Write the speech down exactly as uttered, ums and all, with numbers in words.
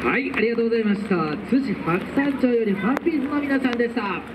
はい、ありがとうございました。津市白山町よりハッピーズの皆さんでした。